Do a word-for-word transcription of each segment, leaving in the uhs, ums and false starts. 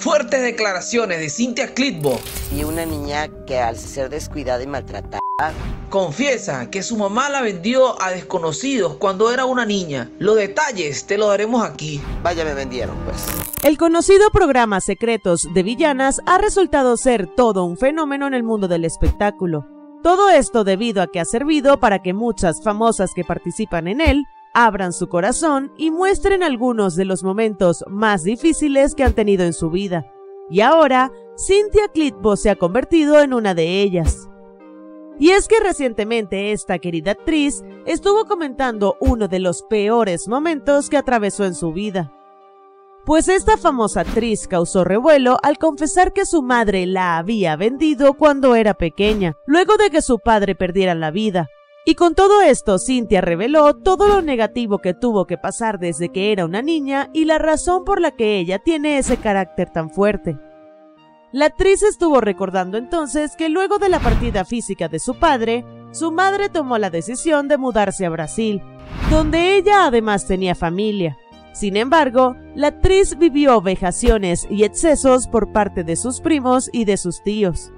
Fuertes declaraciones de Cynthia Klitbo. Y una niña que al ser descuidada y maltratada. Confiesa que su mamá la vendió a desconocidos cuando era una niña. Los detalles te los daremos aquí. Vaya, me vendieron pues. El conocido programa Secretos de Villanas ha resultado ser todo un fenómeno en el mundo del espectáculo. Todo esto debido a que ha servido para que muchas famosas que participan en él abran su corazón y muestren algunos de los momentos más difíciles que han tenido en su vida. Y ahora, Cynthia Klitbo se ha convertido en una de ellas. Y es que recientemente esta querida actriz estuvo comentando uno de los peores momentos que atravesó en su vida. Pues esta famosa actriz causó revuelo al confesar que su madre la había vendido cuando era pequeña, luego de que su padre perdiera la vida. Y con todo esto, Cynthia reveló todo lo negativo que tuvo que pasar desde que era una niña y la razón por la que ella tiene ese carácter tan fuerte. La actriz estuvo recordando entonces que luego de la partida física de su padre, su madre tomó la decisión de mudarse a Brasil, donde ella además tenía familia. Sin embargo, la actriz vivió vejaciones y excesos por parte de sus primos y de sus tíos.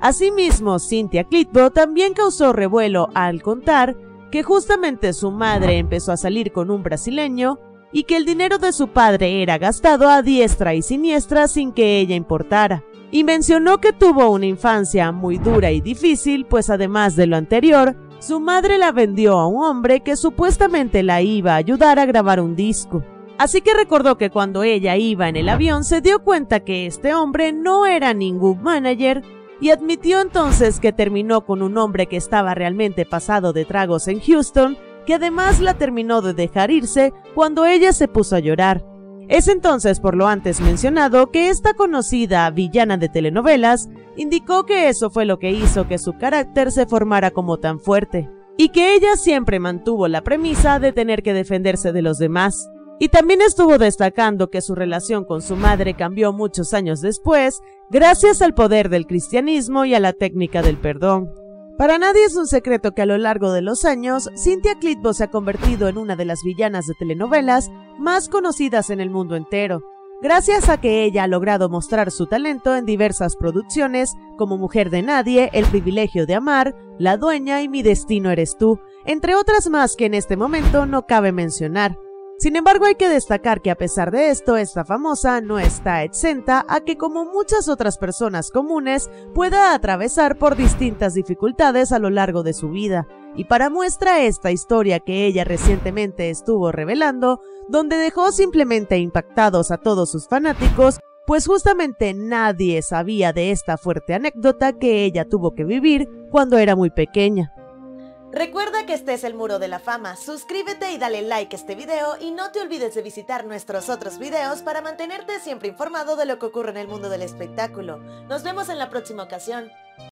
Asimismo, Cynthia Klitbo también causó revuelo al contar que justamente su madre empezó a salir con un brasileño y que el dinero de su padre era gastado a diestra y siniestra sin que ella importara. Y mencionó que tuvo una infancia muy dura y difícil, pues además de lo anterior, su madre la vendió a un hombre que supuestamente la iba a ayudar a grabar un disco. Así que recordó que cuando ella iba en el avión se dio cuenta que este hombre no era ningún manager, y admitió entonces que terminó con un hombre que estaba realmente pasado de tragos en Houston, que además la terminó de dejar irse cuando ella se puso a llorar. Es entonces por lo antes mencionado que esta conocida villana de telenovelas indicó que eso fue lo que hizo que su carácter se formara como tan fuerte, y que ella siempre mantuvo la premisa de tener que defenderse de los demás. Y también estuvo destacando que su relación con su madre cambió muchos años después, gracias al poder del cristianismo y a la técnica del perdón. Para nadie es un secreto que a lo largo de los años, Cynthia Klitbo se ha convertido en una de las villanas de telenovelas más conocidas en el mundo entero, gracias a que ella ha logrado mostrar su talento en diversas producciones como Mujer de Nadie, El Privilegio de Amar, La Dueña y Mi Destino Eres Tú, entre otras más que en este momento no cabe mencionar. Sin embargo, hay que destacar que a pesar de esto, esta famosa no está exenta a que, como muchas otras personas comunes, pueda atravesar por distintas dificultades a lo largo de su vida. Y para muestra esta historia que ella recientemente estuvo revelando, donde dejó simplemente impactados a todos sus fanáticos, pues justamente nadie sabía de esta fuerte anécdota que ella tuvo que vivir cuando era muy pequeña. Recuerda que este es el Muro de la Fama, suscríbete y dale like a este video y no te olvides de visitar nuestros otros videos para mantenerte siempre informado de lo que ocurre en el mundo del espectáculo. Nos vemos en la próxima ocasión.